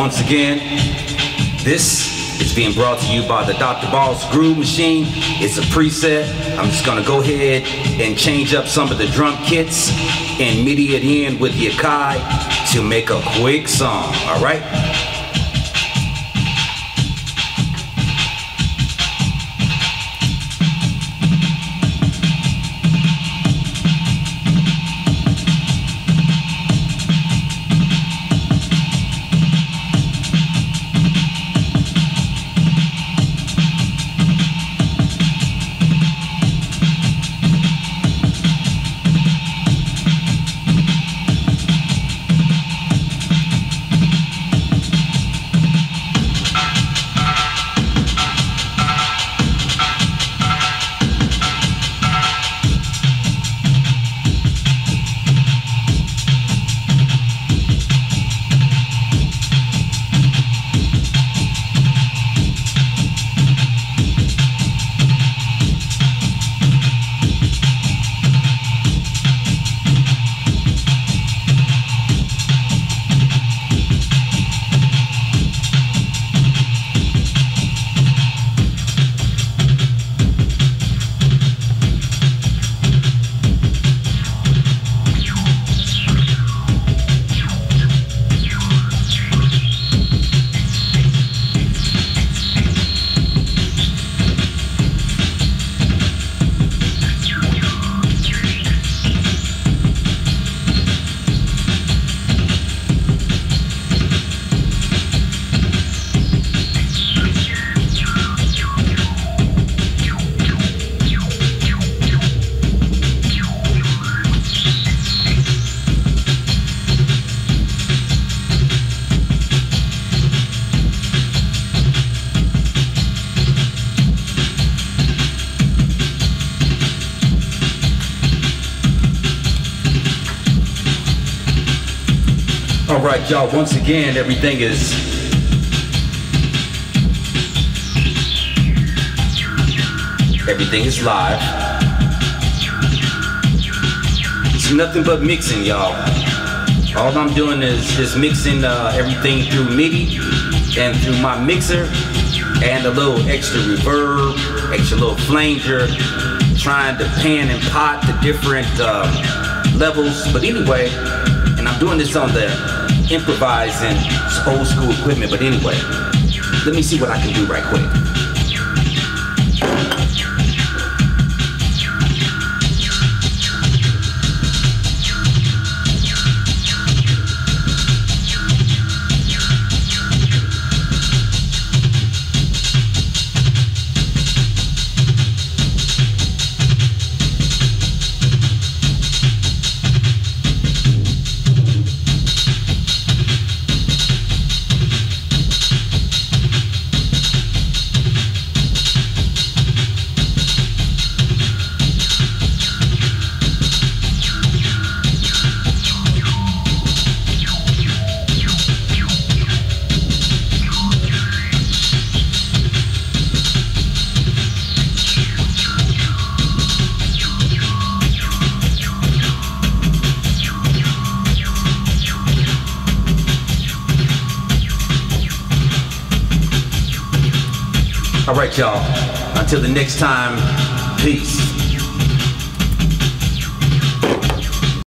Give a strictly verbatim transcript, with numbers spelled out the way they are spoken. once again, this is being brought to you by the Doctor Balls Groove Machine. It's a preset. I'm just gonna go ahead and change up some of the drum kits and MIDI it in with the Akai to make a quick song, all right? All right, y'all, once again, everything is everything is live. It's nothing but mixing, y'all. All I'm doing is just mixing uh, everything through MIDI and through my mixer and a little extra reverb, extra little flanger, trying to pan and pot the different uh, levels. But anyway, and I'm doing this on the improvising old school equipment, but anyway, let me see what I can do right quick. All right, y'all. Until the next time, peace.